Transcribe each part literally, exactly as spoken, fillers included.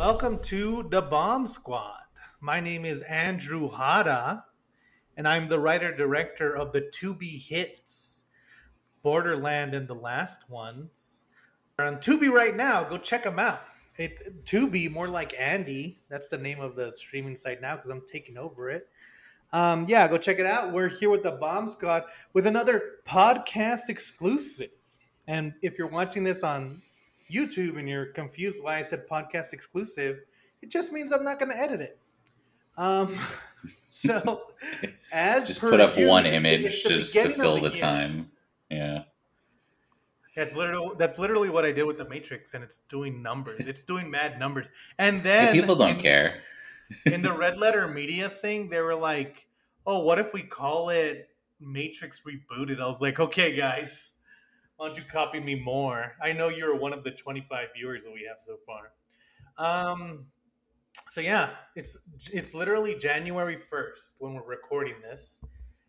Welcome to The Bomb Squad. My name is Andrew Hada, and I'm the writer-director of the Tubi hits, Borderland and The Last Ones. They're on Tubi right now. Go check them out. It, Tubi, more like Andy. That's the name of the streaming site now because I'm taking over it. Um, yeah, go check it out. We're here with The Bomb Squad with another podcast exclusive. And if you're watching this on YouTube and you're confused why I said podcast exclusive, it just means I'm not going to edit it. Um, so as just per put up you, one image just to fill the, the time. Yeah. That's literally, that's literally what I did with the Matrix, and it's doing numbers. It's doing mad numbers. And then the people don't in, care. In the Red Letter Media thing, they were like, oh, what if we call it Matrix Rebooted? I was like, okay, guys. Why don't you copy me more? I know you're one of the twenty-five viewers that we have so far. Um, so yeah, it's it's literally January first when we're recording this.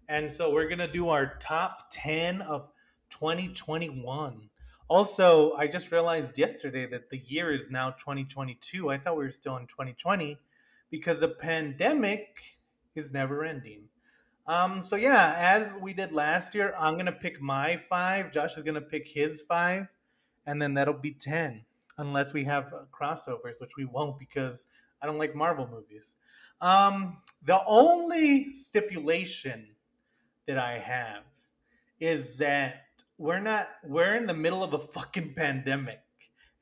And so we're going to do our top ten of twenty twenty-one. Also, I just realized yesterday that the year is now twenty twenty-two. I thought we were still in twenty twenty because the pandemic is never ending. Um, so yeah, as we did last year, I'm going to pick my five. Josh is going to pick his five. And then that'll be ten. Unless we have crossovers, which we won't because I don't like Marvel movies. Um, the only stipulation that I have is that we're not, we're in the middle of a fucking pandemic.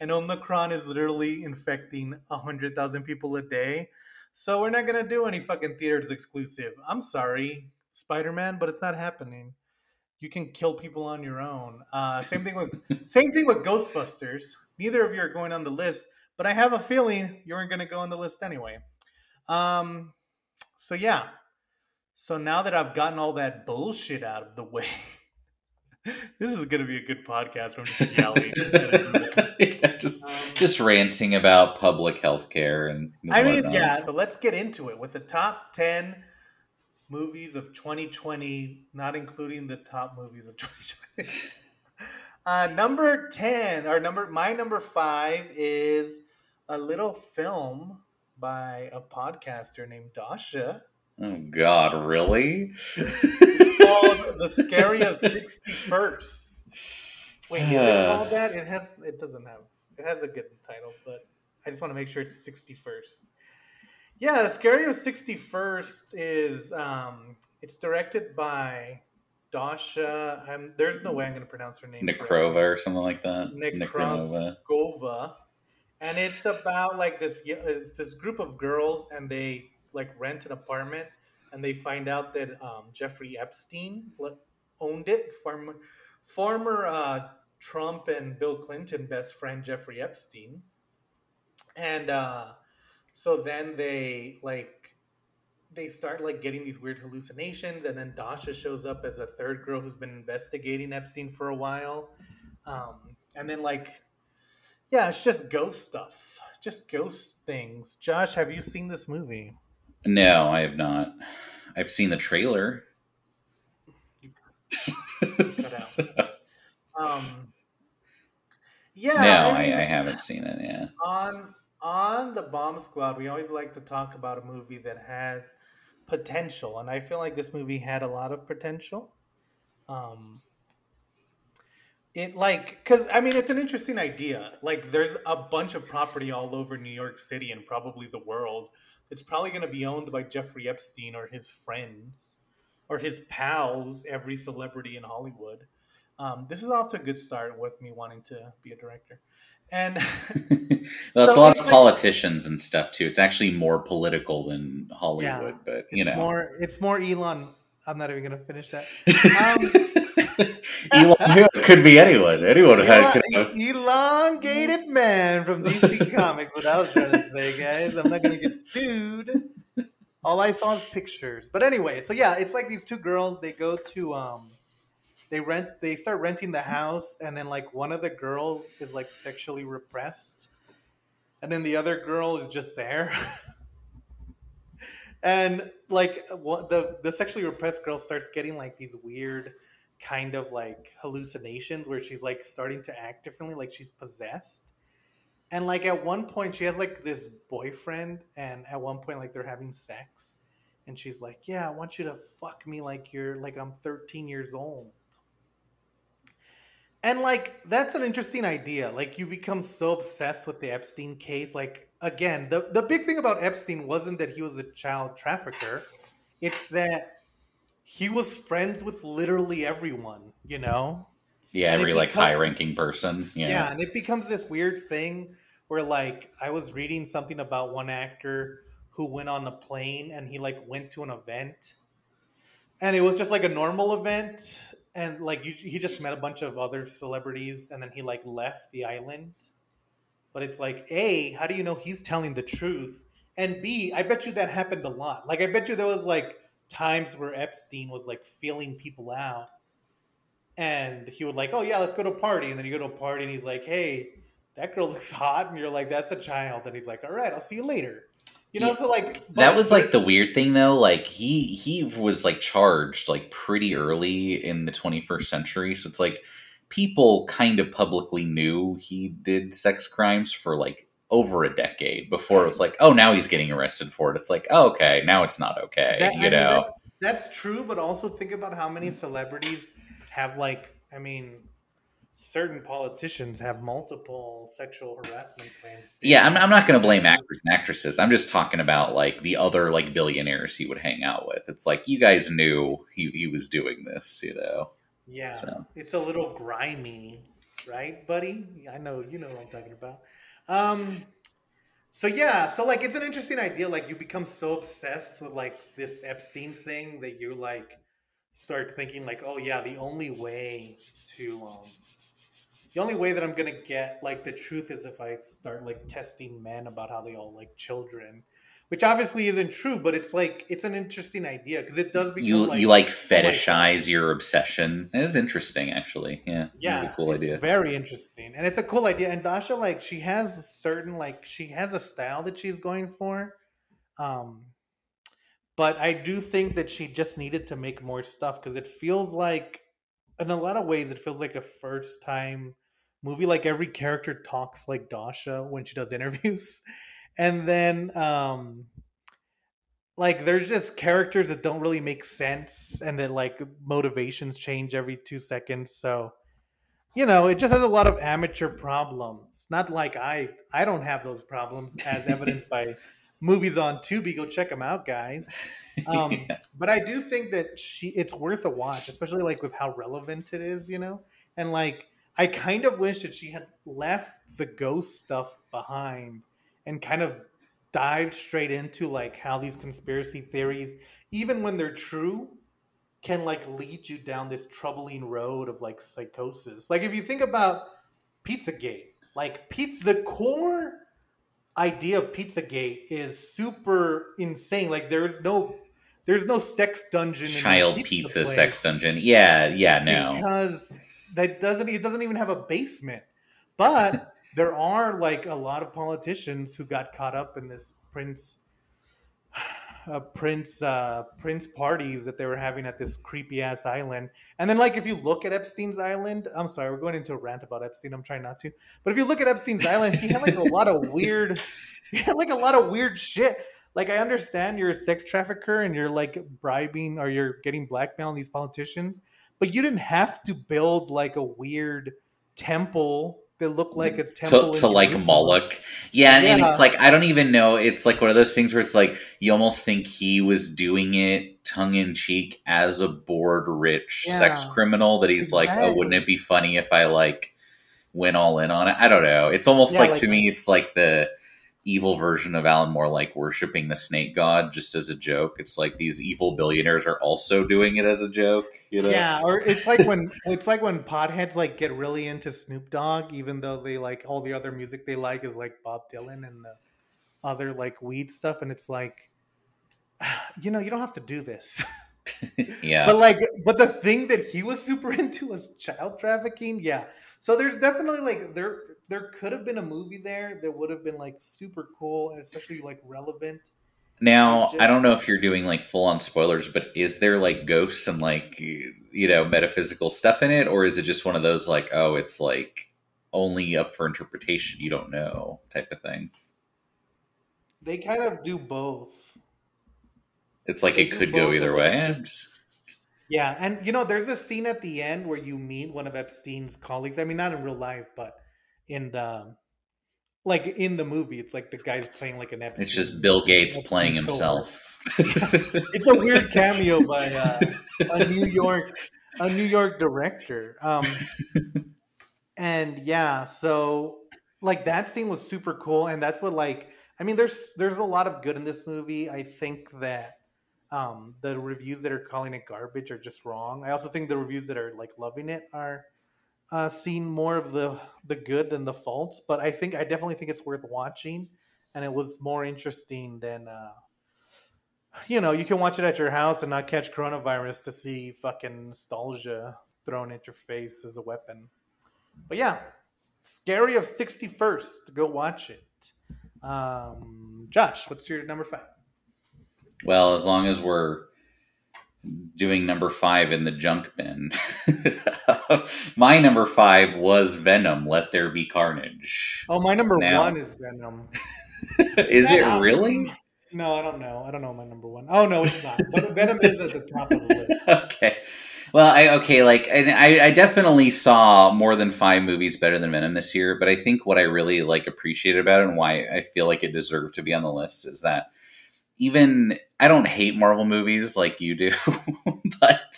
And Omicron is literally infecting one hundred thousand people a day. So we're not going to do any fucking theaters exclusive. I'm sorry, Spider-Man, but it's not happening. You can kill people on your own. Uh, same thing with same thing with Ghostbusters. Neither of you are going on the list, but I have a feeling you weren't going to go on the list anyway. Um, so yeah. So now that I've gotten all that bullshit out of the way, this is going to be a good podcast where I'm just yelling. yeah, just, um, just ranting about public health care. And I mean, whatnot. Yeah, but let's get into it with the top ten movies of twenty twenty, not including the top movies of twenty twenty. uh, number ten, or number my number five is a little film by a podcaster named Dasha. Oh, God, really? It's called The Scary of Sixty First. Wait, is it called that? It has. It doesn't have. It has a good title, but I just want to make sure it's Sixty First. Yeah, The Scary of Sixty First is. Um, it's directed by Dasha. I'm, there's no way I'm going to pronounce her name. Necrova right. or something like that. Necrova. And it's about like this. It's this group of girls, and they like rent an apartment, and they find out that um, Jeffrey Epstein owned it. Former, former uh, Trump and Bill Clinton best friend Jeffrey Epstein. And uh, so then they like they start like getting these weird hallucinations, and then Dasha shows up as a third girl who's been investigating Epstein for a while. Um, and then like yeah, it's just ghost stuff, just ghost things. Josh, have you seen this movie? No, I have not. I've seen the trailer. so, um, yeah, no, I, mean, I, I haven't seen it. Yeah. On on the Bomb Squad, we always like to talk about a movie that has potential, and I feel like this movie had a lot of potential. Um, it like because I mean it's an interesting idea. Like, there's a bunch of property all over New York City and probably the world. It's probably going to be owned by Jeffrey Epstein or his friends or his pals, every celebrity in Hollywood. Um, this is also a good start with me wanting to be a director. And well, it's so a lot of like, politicians and stuff, too. It's actually more political than Hollywood, yeah, but, you it's know. More, it's more Elon. I'm not even going to finish that. Um, Elon could be anyone. Anyone Elon, could have. Elongated man from D C Comics. What I was trying to say, guys. I'm not going to get sued. All I saw is pictures. But anyway, so yeah, it's like these two girls. They go to, um, they rent. They start renting the house, and then like one of the girls is like sexually repressed, and then the other girl is just there. And like the the sexually repressed girl starts getting like these weird kind of like hallucinations where she's like starting to act differently, like she's possessed. And like at one point she has like this boyfriend, and at one point like they're having sex and she's like, yeah, I want you to fuck me like you're like I'm thirteen years old. And like that's an interesting idea. Like you become so obsessed with the Epstein case. Like again, the, the big thing about Epstein wasn't that he was a child trafficker. It's that he was friends with literally everyone, you know? Yeah, and every becomes, like high-ranking person. Yeah. yeah, and it becomes this weird thing where like I was reading something about one actor who went on a plane and he like went to an event, and it was just like a normal event, and like you, he just met a bunch of other celebrities, and then he like left the island. But it's like, A, how do you know he's telling the truth? And B, I bet you that happened a lot. Like I bet you there was like times where Epstein was like feeling people out. And he would like, oh, yeah, let's go to a party. And then you go to a party and he's like, hey, that girl looks hot. And you're like, that's a child. And he's like, all right, I'll see you later. You know, yeah. so like. But, that was but, like the weird thing, though. Like he he was like charged like pretty early in the twenty-first century. So it's like people kind of publicly knew he did sex crimes for like over a decade before it was like, oh, now he's getting arrested for it. It's like, oh, OK, now it's not OK. That, you I know, mean, that's, that's true. But also think about how many celebrities have like, I mean, certain politicians have multiple sexual harassment plans. Yeah, I'm, I'm not going to blame actors and actresses. I'm just talking about like the other like billionaires he would hang out with. It's like, you guys knew he, he was doing this, you know? Yeah, so. It's a little grimy, right, buddy? I know, you know what I'm talking about. Um, so yeah, so like it's an interesting idea. Like you become so obsessed with like this Epstein thing that you like, start thinking like, oh yeah, the only way to, um, the only way that I'm going to get like the truth is if I start like testing men about how they all like children, which obviously isn't true, but it's like, it's an interesting idea because it does become you, like. You like fetishize like, your obsession. It is interesting actually. Yeah. Yeah. It's a cool it's idea. Very interesting. And it's a cool idea. And Dasha, like she has a certain, like she has a style that she's going for. Um, But I do think that she just needed to make more stuff because it feels like, in a lot of ways, it feels like a first-time movie. Like every character talks like Dasha when she does interviews. And then, um, like, there's just characters that don't really make sense and that, like, motivations change every two seconds. So, you know, it just has a lot of amateur problems. Not like I, I don't have those problems as evidenced by... Movies on Tubi, go check them out, guys. Um, yeah. But I do think that she it's worth a watch, especially like with how relevant it is, you know? And like, I kind of wish that she had left the ghost stuff behind and kind of dived straight into like how these conspiracy theories, even when they're true, can like lead you down this troubling road of like psychosis. Like if you think about Pizzagate, like pizza, the core... idea of Pizzagate is super insane. Like there's no there's no sex dungeon child in pizza, pizza sex dungeon. Yeah, yeah, no. Because that doesn't it doesn't even have a basement. But there are like a lot of politicians who got caught up in this prince uh, prince uh, prince parties that they were having at this creepy ass island. And then like if you look at Epstein's island, I'm sorry, we're going into a rant about Epstein. I'm trying not to. But if you look at Epstein's island, he had like a lot of weird he had like a lot of weird shit. Like I understand you're a sex trafficker and you're like bribing or you're getting blackmail on these politicians, but you didn't have to build like a weird temple that looked like a temple to, to like Moloch. Yeah, and, yeah. And it's like, I don't even know. It's like one of those things where it's like, you almost think he was doing it tongue in cheek as a bored, rich yeah. sex criminal that he's exactly. like, oh, wouldn't it be funny if I like went all in on it? I don't know. It's almost yeah, like, like to me, it's like the evil version of Alan Moore, like worshiping the snake god just as a joke. It's like these evil billionaires are also doing it as a joke, you know? Yeah, or it's like when it's like when potheads like get really into Snoop Dogg, even though they like all the other music they like is like Bob Dylan and the other like weed stuff, and it's like, you know, you don't have to do this. Yeah, but like, but the thing that he was super into was child trafficking. Yeah, so there's definitely like there. There could have been a movie there that would have been like super cool and especially like relevant. Now, just, I don't know if you're doing like full on spoilers, but is there like ghosts and like, you know, metaphysical stuff in it? Or is it just one of those like, oh, it's like only up for interpretation, you don't know type of things. They kind of do both. It's like they it could go either way. And just... Yeah, and you know, there's a scene at the end where you meet one of Epstein's colleagues. I mean, not in real life, but in the like in the movie, it's like the guy's playing like an Epstein. It's just Bill Gates Epstein playing Epstein himself. It's a weird cameo by uh, a New York a New York director. Um, and yeah, so like that scene was super cool, and that's what like I mean, there's there's a lot of good in this movie. I think that. Um, the reviews that are calling it garbage are just wrong. I also think the reviews that are like loving it are uh, seeing more of the the good than the faults. But I think I definitely think it's worth watching, and it was more interesting than uh, you know. You can watch it at your house and not catch coronavirus to see fucking nostalgia thrown at your face as a weapon. But yeah, Scary of Sixty First. Go watch it. Um, Josh, what's your number five? Well, as long as we're doing number five in the junk bin, my number five was Venom, Let There Be Carnage. Oh, my number now, one is Venom. Is it I, really? No, I don't know. I don't know my number one. Oh, no, it's not. But Venom is at the top of the list. Okay. Well, I okay, like, and I, I definitely saw more than five movies better than Venom this year, but I think what I really, like, appreciated about it and why I feel like it deserved to be on the list is that even I don't hate Marvel movies like you do, but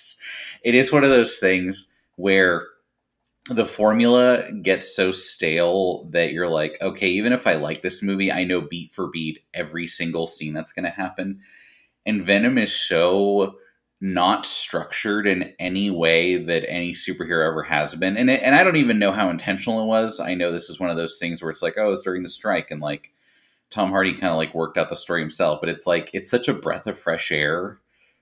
it is one of those things where the formula gets so stale that you're like, okay, even if I like this movie, I know beat for beat every single scene that's going to happen. And Venom is so not structured in any way that any superhero ever has been. And it, and I don't even know how intentional it was. I know this is one of those things where it's like, oh, it's during the strike and like, Tom Hardy kind of like worked out the story himself, but it's like, it's such a breath of fresh air,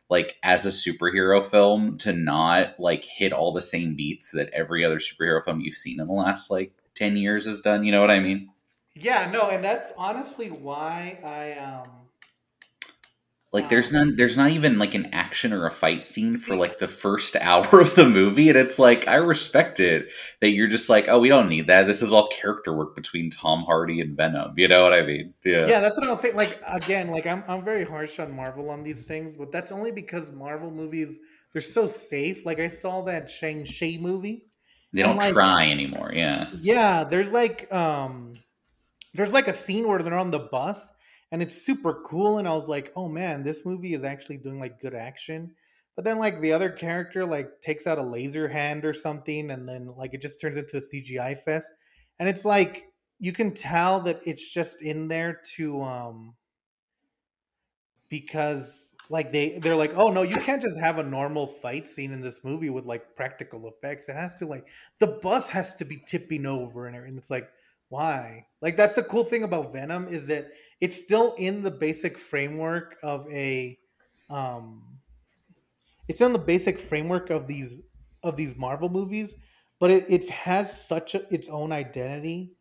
like as a superhero film to not like hit all the same beats that every other superhero film you've seen in the last like ten years has done. You know what I mean? Yeah, no. And that's honestly why I, um, like um, there's none, there's not even like an action or a fight scene for like the first hour of the movie. And it's like, I respect it that you're just like, oh, we don't need that. This is all character work between Tom Hardy and Venom. You know what I mean? Yeah. Yeah. That's what I was saying. Like, again, like I'm, I'm very harsh on Marvel on these things, but that's only because Marvel movies, they're so safe. Like I saw that Shang-Chi movie. They don't like, try anymore. Yeah. Yeah. There's like, um, there's like a scene where they're on the bus. And it's super cool. And I was like, oh, man, this movie is actually doing, like, good action. But then, like, the other character, like, takes out a laser hand or something. And then, like, it just turns into a C G I fest. And it's like, you can tell that it's just in there to, um, because, like, they, they're like, oh, no, you can't just have a normal fight scene in this movie with, like, practical effects. It has to, like, the bus has to be tipping over. And, and it's like, why? Like, that's the cool thing about Venom is that it's still in the basic framework of a, um, it's in the basic framework of these, of these Marvel movies, but it, it has such a, its own identity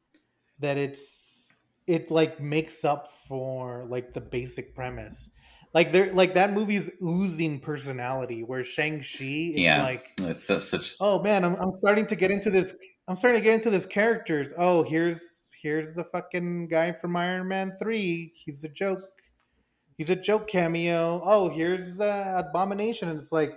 that it's, it like makes up for like the basic premise. Like they're like that movie's oozing personality where Shang-Chi, it's yeah, like, it's so, such, oh man, I'm, I'm starting to get into this. I'm starting to get into this characters. Oh, here's, Here's the fucking guy from Iron Man three. He's a joke. He's a joke cameo. Oh, here's uh, Abomination. And it's like,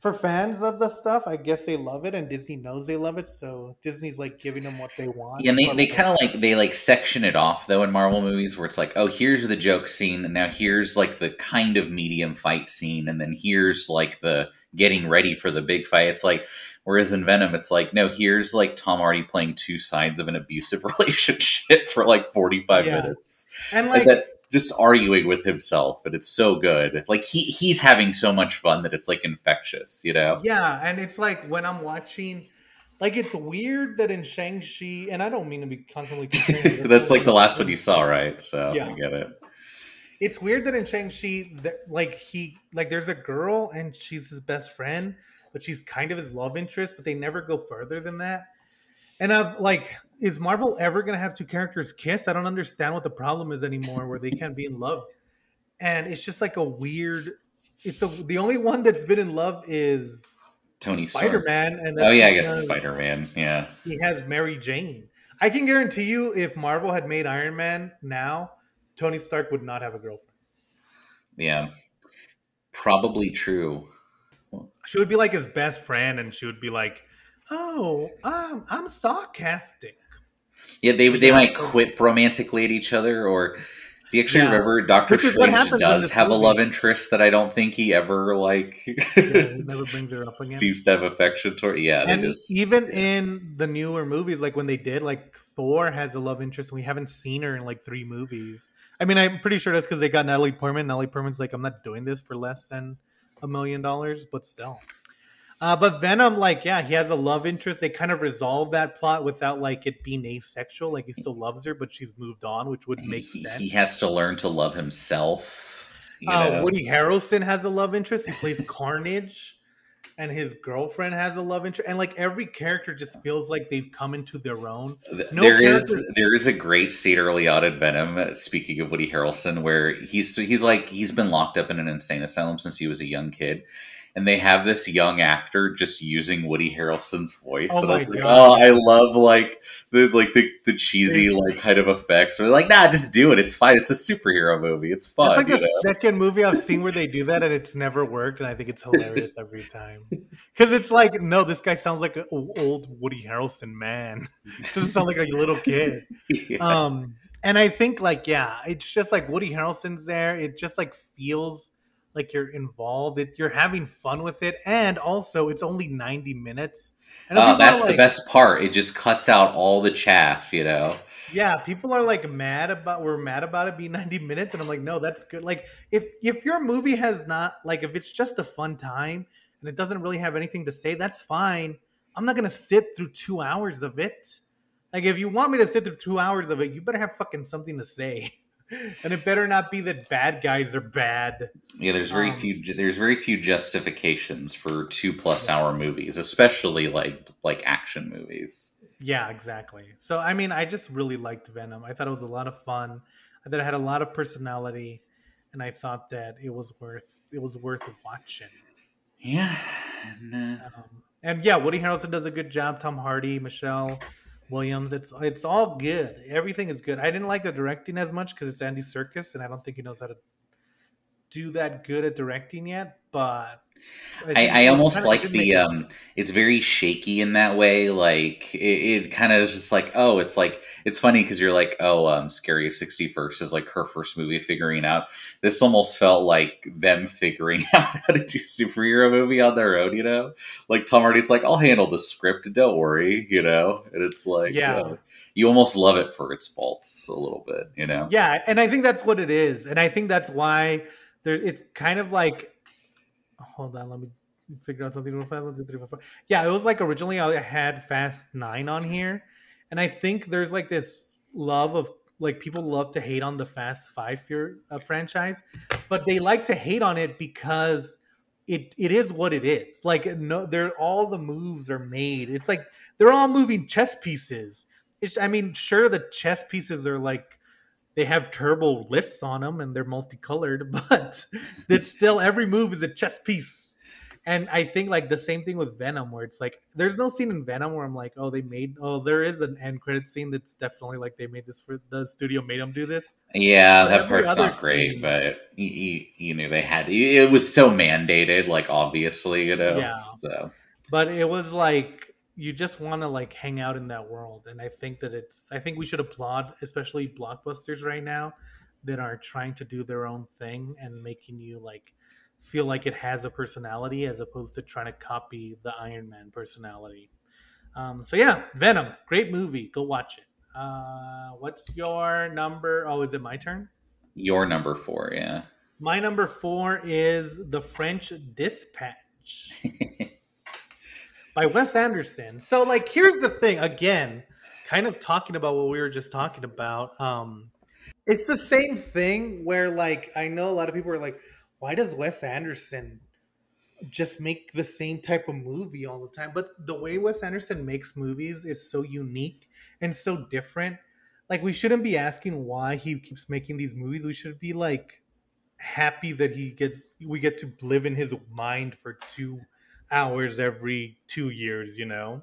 for fans of the stuff, I guess they love it. And Disney knows they love it. So Disney's like giving them what they want. Yeah, and they, they kind of like, they like section it off though in Marvel movies where it's like, oh, here's the joke scene. And now here's like the kind of medium fight scene. And then here's like the getting ready for the big fight. It's like, whereas in Venom, it's like, no, here's like Tom Hardy playing two sides of an abusive relationship for like forty-five yeah. minutes. And like, like that, just arguing with himself. And it's so good. Like he he's having so much fun that it's like infectious, you know? Yeah. And it's like when I'm watching, like it's weird that in Shang-Chi, and I don't mean to be constantly comparing this that's like the last one you saw, right? So yeah. I get it. It's weird that in Shang-Chi, that like he, like there's a girl and she's his best friend. But she's kind of his love interest, but they never go further than that. And I've like, is Marvel ever going to have two characters kiss? I don't understand what the problem is anymore where they can't be in love. And it's just like a weird, it's a, the only one that's been in love is Tony Spider-Man. Stark. And oh yeah, I guess Spider-Man. Yeah. He has Mary Jane. I can guarantee you, if Marvel had made Iron Man now, Tony Stark would not have a girlfriend. Yeah, probably true. She would be like his best friend, and she would be like, "Oh, um, I'm sarcastic." Yeah, they they might quit romantically at each other, or do you actually yeah. remember Doctor Strange does have movie. a love interest that I don't think he ever like yeah, never brings her up again. Seems to have affection toward. Yeah, and just, even yeah. in the newer movies, like when they did, like Thor has a love interest, and we haven't seen her in like three movies. I mean, I'm pretty sure that's because they got Natalie Portman. Natalie Portman's like, I'm not doing this for less than a million dollars, but still. Uh, but Venom, like, yeah, he has a love interest. They kind of resolve that plot without, like, it being asexual. Like, he still loves her, but she's moved on, which would make he, sense. He has to learn to love himself. Uh, Woody Harrelson has a love interest. He plays Carnage, and his girlfriend has a love interest. And, like, every character just feels like they've come into their own. No there is there is a great Cedar Liotta Venom, speaking of Woody Harrelson, where he's he's, like, he's been locked up in an insane asylum since he was a young kid. And they have this young actor just using Woody Harrelson's voice. Oh, and I, was like, oh I love like the like the, the cheesy like kind of effects. Or like, nah, just do it. It's fine. It's a superhero movie. It's fun. It's like the know? second movie I've seen where they do that, and it's never worked. And I think it's hilarious every time because it's like, no, this guy sounds like an old Woody Harrelson man. It doesn't sound like a little kid. Yeah. Um, and I think like yeah, it's just like Woody Harrelson's there. It just like feels. Like you're involved, it, you're having fun with it, and also it's only ninety minutes. And uh, that's like, the best part. It just cuts out all the chaff, you know. Yeah, people are like mad about we're mad about it being ninety minutes, and I'm like, no, that's good. Like if if your movie has not like if it's just a fun time and it doesn't really have anything to say, that's fine. I'm not gonna sit through two hours of it. Like if you want me to sit through two hours of it, you better have fucking something to say. And it better not be that bad guys are bad. Yeah, there's very um, few. There's very few justifications for two plus yeah. hour movies, especially like like action movies. Yeah, exactly. So I mean, I just really liked Venom. I thought it was a lot of fun. I thought it had a lot of personality, and I thought that it was worth it was worth watching. Yeah, and, uh... um, and yeah, Woody Harrelson does a good job. Tom Hardy, Michelle Williams, it's it's all good. Everything is good. I didn't like the directing as much because it's Andy Serkis, and I don't think he knows how to do that good at directing yet. But I, I, I almost like the um, it. it's very shaky in that way. Like it, it kind of is just like oh, it's like it's funny because you're like oh, um, Scary of Sixty First is like her first movie figuring out. This almost felt like them figuring out how to do a superhero movie on their own. You know, like Tom Hardy's like I'll handle the script, don't worry. You know, and it's like yeah, uh, you almost love it for its faults a little bit. You know, yeah, and I think that's what it is, and I think that's why there. It's kind of like. Hold on, let me figure out something real fast. One, two, three, four, four. Yeah, it was like originally I had Fast Nine on here, and I think there's like this love of like people love to hate on the Fast Five uh, franchise, but they like to hate on it because it it is what it is. Like no, they're all the moves are made. It's like they're all moving chess pieces. It's, I mean, sure the chess pieces are like. They have turbo lifts on them and they're multicolored, but it's still every move is a chess piece. And I think like the same thing with Venom, where it's like there's no scene in Venom where I'm like, oh, they made oh, there is an end credit scene that's definitely like they made this for the studio made them do this. Yeah, but that part's not great, scene, but you, you know they had it was so mandated, like obviously, you know. Yeah. So, but it was like. You just want to like hang out in that world. And I think that it's, I think we should applaud, especially blockbusters right now that are trying to do their own thing and making you like feel like it has a personality as opposed to trying to copy the Iron Man personality. Um, so yeah, Venom, great movie. Go watch it. Uh, what's your number? Oh, is it my turn? Your number four. Yeah. My number four is The French Dispatch. By Wes Anderson. So, like, here's the thing. Again, kind of talking about what we were just talking about. Um, it's the same thing where, like, I know a lot of people are like, why does Wes Anderson just make the same type of movie all the time? But the way Wes Anderson makes movies is so unique and so different. Like, we shouldn't be asking why he keeps making these movies. We should be, like, happy that he gets we get to live in his mind for two hours every two years, you know?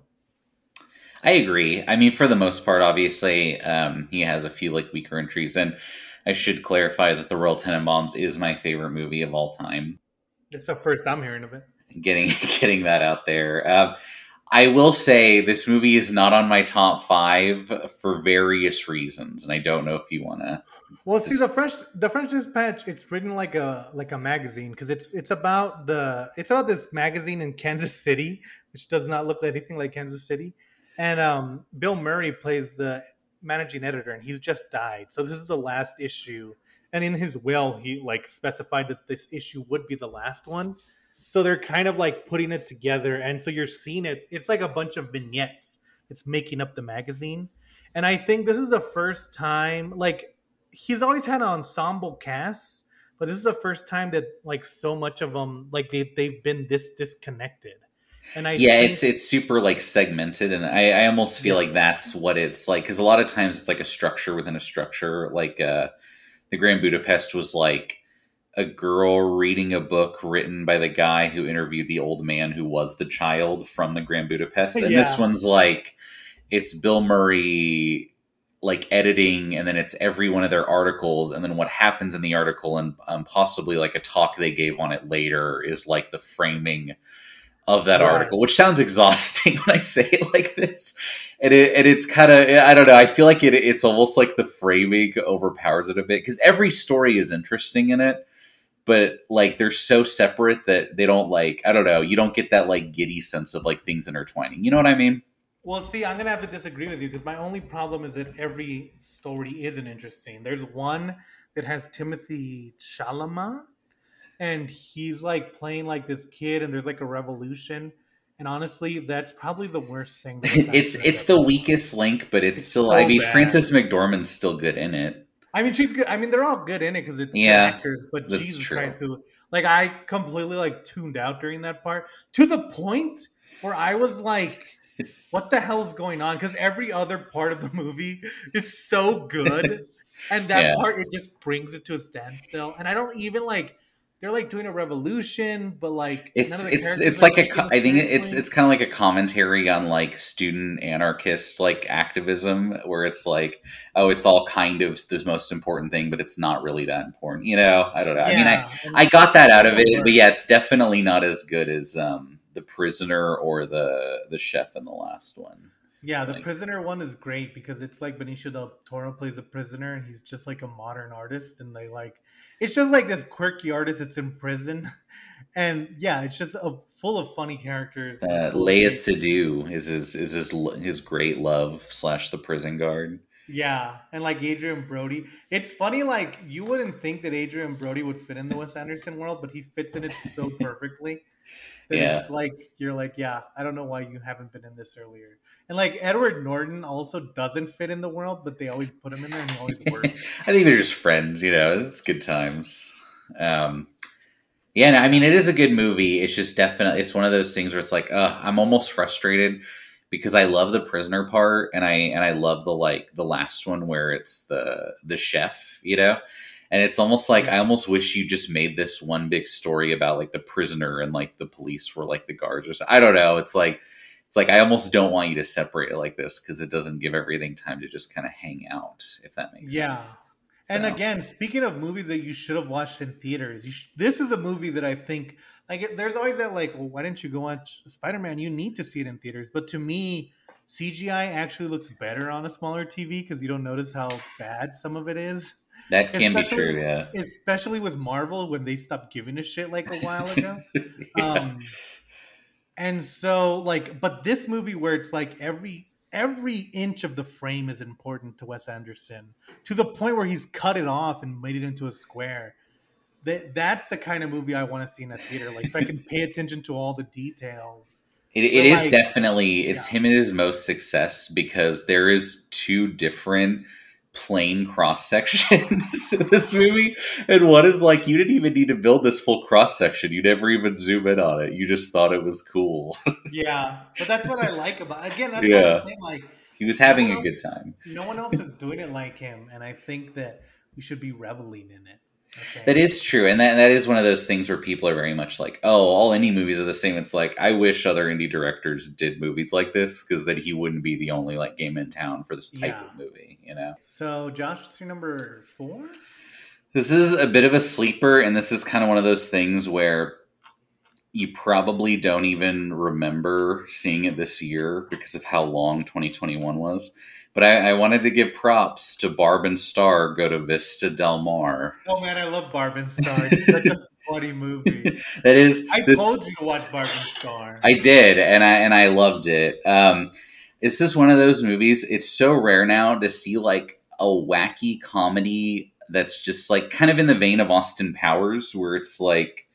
I agree. I mean, for the most part, obviously, um, he has a few like weaker entries, and I should clarify that The Royal Tenenbaums is my favorite movie of all time. That's the first I'm hearing of it. Getting getting that out there. Uh, I will say this movie is not on my top five for various reasons, and I don't know if you want to. Well, see, the French the French Dispatch, it's written like a like a magazine, because it's it's about the it's about this magazine in Kansas City, which does not look anything like Kansas City, and um, Bill Murray plays the managing editor, and he's just died, so this is the last issue. And in his will, he like specified that this issue would be the last one. So they're kind of like putting it together. And so you're seeing it. It's like a bunch of vignettes. It's making up the magazine. And I think this is the first time, like, he's always had ensemble casts, but this is the first time that like so much of them, like they, they've been this disconnected. And I yeah, think, it's it's super like segmented. And I, I almost feel yeah. like that's what it's like. Because a lot of times it's like a structure within a structure. Like uh, The Grand Budapest was like a girl reading a book written by the guy who interviewed the old man who was the child from The Grand Budapest. And yeah. this one's like, it's Bill Murray, like editing, and then it's every one of their articles. And then what happens in the article and um, possibly like a talk they gave on it later is like the framing of that right. article, which sounds exhausting when I say it like this. And, it, and it's kind of, I don't know, I feel like it, it's almost like the framing overpowers it a bit, because every story is interesting in it. But, like, they're so separate that they don't, like, I don't know, you don't get that, like, giddy sense of, like, things intertwining. You know what I mean? Well, see, I'm going to have to disagree with you, because my only problem is that every story isn't interesting. There's one that has Timothy Chalamet, and he's, like, playing, like, this kid, and there's, like, a revolution. And honestly, that's probably the worst thing. it's it's the weakest link, but it's, it's still, so I mean, bad. Frances McDormand's still good in it. I mean, she's good. I mean, they're all good in it because it's yeah, good actors, but Jesus true. Christ, who, like, I completely, like, tuned out during that part to the point where I was like, what the hell is going on? Because every other part of the movie is so good. And that yeah. part, it just brings it to a standstill. And I don't even, like, they're, like, doing a revolution, but, like, it's none of the it's, it's like, like a, I think seriously. it's it's kind of like a commentary on, like, student anarchist, like, activism, where it's like, oh, it's all kind of the most important thing, but it's not really that important, you know? I don't know. Yeah. I mean, I, and I got that out of it, but yeah, it's definitely not as good as um, The Prisoner or the, the chef in the last one. Yeah, the like, prisoner one is great because it's like Benicio del Toro plays a prisoner and he's just like a modern artist, and they like it's just like this quirky artist that's in prison, and yeah, it's just a, full of funny characters. Uh, Lea Seydoux is his is his his great love slash the prison guard. Yeah, and like Adrian Brody, it's funny, like you wouldn't think that Adrian Brody would fit in the Wes Anderson world, but he fits in it so perfectly. That yeah. it's like, you're like, yeah, I don't know why you haven't been in this earlier. And like Edward Norton also doesn't fit in the world, but they always put him in there and he always works. I think they're just friends, you know, it's good times. Um, yeah, no, I mean, it is a good movie. It's just definitely, it's one of those things where it's like, uh, I'm almost frustrated because I love the prisoner part. And I, and I love the, like the last one where it's the, the chef, you know? And it's almost like, I almost wish you just made this one big story about like the prisoner and like the police were like the guards or something. I don't know. It's like, it's like, I almost don't want you to separate it like this because it doesn't give everything time to just kind of hang out, if that makes yeah. sense. Yeah. So. And again, speaking of movies that you should have watched in theaters, you sh- this is a movie that I think, like, there's always that, like, well, why didn't you go watch Spider-Man? You need to see it in theaters. But to me, C G I actually looks better on a smaller T V because you don't notice how bad some of it is. That can especially, be true, yeah. Especially with Marvel when they stopped giving a shit like a while ago. yeah. Um, and so, like, but this movie where it's like every every inch of the frame is important to Wes Anderson to the point where he's cut it off and made it into a square. That that's the kind of movie I want to see in a theater, like so I can pay attention to all the details. It, it is like, definitely it's yeah. him at his most success because there is two different. Plain cross sections to this movie, and one is like you didn't even need to build this full cross section. You never even zoom in on it. You just thought it was cool. yeah, but that's what I like about. Again, that's yeah. what I'm saying. Like he was having no a else, good time. No one else is doing it like him, and I think that we should be reveling in it. Okay. That is true. And that that is one of those things where people are very much like, oh, all indie movies are the same. It's like, I wish other indie directors did movies like this, because then he wouldn't be the only like game in town for this type yeah. of movie, you know? So Josh, what's your number four? This is a bit of a sleeper, and this is kind of one of those things where you probably don't even remember seeing it this year because of how long twenty twenty-one was. But I, I wanted to give props to Barb and Star Go to Vista Del Mar. Oh man, I love Barb and Star. It's such a funny movie. That is, I this, told you to watch Barb and Star. I did, and I and I loved it. Um, it's just one of those movies. It's so rare now to see like a wacky comedy that's just like kind of in the vein of Austin Powers, where it's like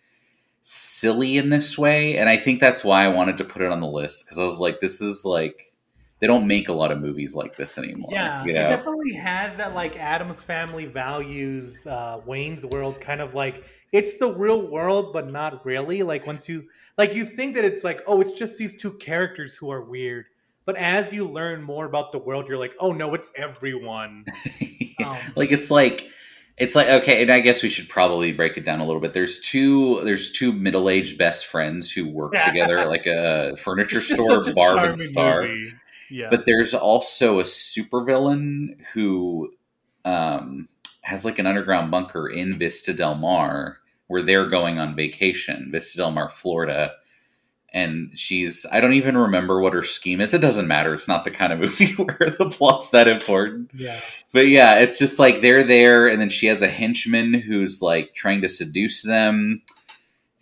silly in this way. And I think that's why I wanted to put it on the list, because I was like, this is like. They don't make a lot of movies like this anymore. Yeah, you know? It definitely has that like Addams Family Values, uh, Wayne's World kind of like, it's the real world, but not really. Like once you, like you think that it's like, oh, it's just these two characters who are weird. But as you learn more about the world, you're like, oh no, it's everyone. um, like it's like, it's like, okay, and I guess we should probably break it down a little bit. There's two There's two middle-aged best friends who work together at like a furniture store, Barb and Star. Movie. Yeah. But there's also a supervillain who um, has like an underground bunker in Vista Del Mar where they're going on vacation, Vista Del Mar, Florida. And she's, I don't even remember what her scheme is. It doesn't matter. It's not the kind of movie where the plot's that important. Yeah. But yeah, it's just like they're there. And then she has a henchman who's like trying to seduce them.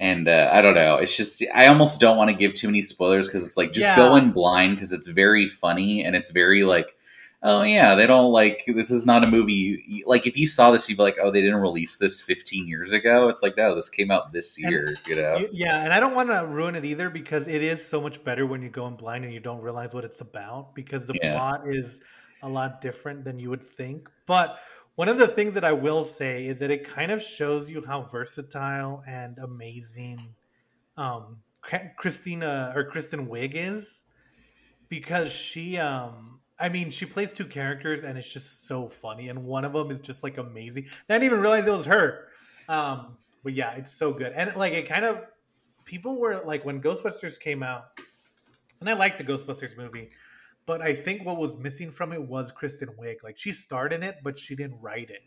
And uh, I don't know. It's just, I almost don't want to give too many spoilers because it's like, just yeah. go in blind, because it's very funny and it's very like, oh yeah, they don't like, this is not a movie. Like if you saw this, you'd be like, oh, they didn't release this fifteen years ago. It's like, no, this came out this year, and, you know? Yeah. And I don't want to ruin it either, because it is so much better when you go in blind and you don't realize what it's about, because the yeah. plot is a lot different than you would think. But one of the things that I will say is that it kind of shows you how versatile and amazing um, Christina or Kristen Wiig is, because she, um, I mean, she plays two characters and it's just so funny. And one of them is just like amazing. I didn't even realize it was her. Um, but yeah, it's so good. And like, it kind of, people were like, when Ghostbusters came out, and I liked the Ghostbusters movie, but I think what was missing from it was Kristen Wiig. Like she starred in it, but she didn't write it.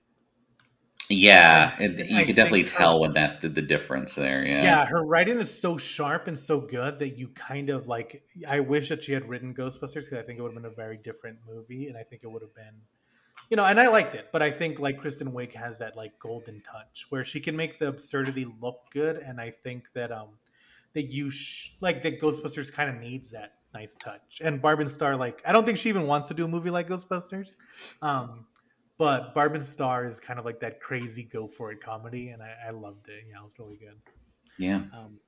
Yeah, and, and you I could definitely tell her, when that did the difference there. Yeah, yeah, her writing is so sharp and so good that you kind of like. I wish that she had written Ghostbusters, because I think it would have been a very different movie, and I think it would have been, you know. And I liked it, but I think like Kristen Wiig has that like golden touch where she can make the absurdity look good, and I think that um that you sh- like that Ghostbusters kind of needs that nice touch. And Barb and Star, like, I don't think she even wants to do a movie like Ghostbusters, um, but Barb and Star is kind of like that crazy go for it comedy, and I, I loved it. Yeah, it was really good. Yeah. Um,